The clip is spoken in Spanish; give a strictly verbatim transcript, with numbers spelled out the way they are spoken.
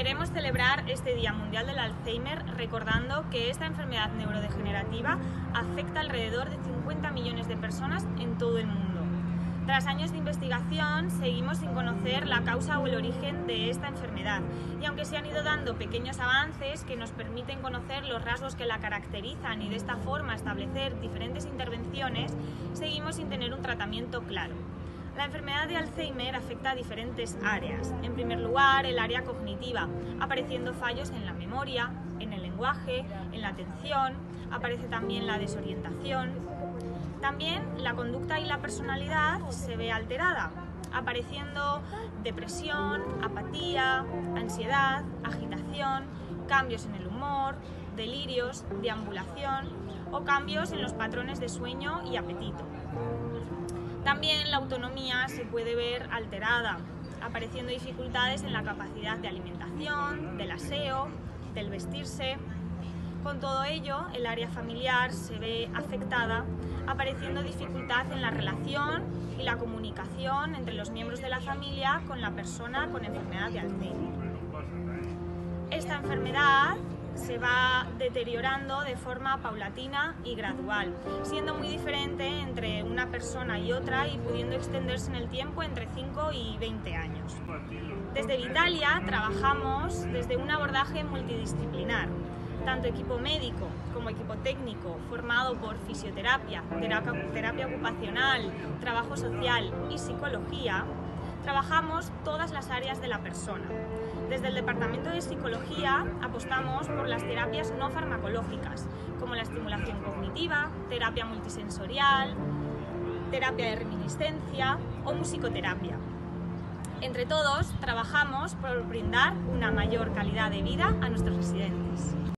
Queremos celebrar este Día Mundial del Alzheimer recordando que esta enfermedad neurodegenerativa afecta alrededor de cincuenta millones de personas en todo el mundo. Tras años de investigación, seguimos sin conocer la causa o el origen de esta enfermedad y aunque se han ido dando pequeños avances que nos permiten conocer los rasgos que la caracterizan y de esta forma establecer diferentes intervenciones, seguimos sin tener un tratamiento claro. La enfermedad de Alzheimer afecta a diferentes áreas. En primer lugar, el área cognitiva, apareciendo fallos en la memoria, en el lenguaje, en la atención, aparece también la desorientación. También la conducta y la personalidad se ve alterada, apareciendo depresión, apatía, ansiedad, agitación, cambios en el humor, delirios, deambulación o cambios en los patrones de sueño y apetito. También la autonomía se puede ver alterada, apareciendo dificultades en la capacidad de alimentación, del aseo, del vestirse. Con todo ello, el área familiar se ve afectada, apareciendo dificultad en la relación y la comunicación entre los miembros de la familia con la persona con enfermedad de Alzheimer. Esta enfermedad se va deteriorando de forma paulatina y gradual, siendo muy diferente entre una persona y otra y pudiendo extenderse en el tiempo entre cinco y veinte años. Desde Vitalia trabajamos desde un abordaje multidisciplinar, tanto equipo médico como equipo técnico, formado por fisioterapia, terapia ocupacional, trabajo social y psicología. Trabajamos todas las áreas de la persona. Desde el Departamento de Psicología apostamos por las terapias no farmacológicas, como la estimulación cognitiva, terapia multisensorial, terapia de reminiscencia o musicoterapia. Entre todos, trabajamos por brindar una mayor calidad de vida a nuestros residentes.